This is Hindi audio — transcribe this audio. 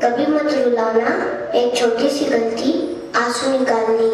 कभी मत रुलाना, एक छोटी सी गलती आंसू निकालनी।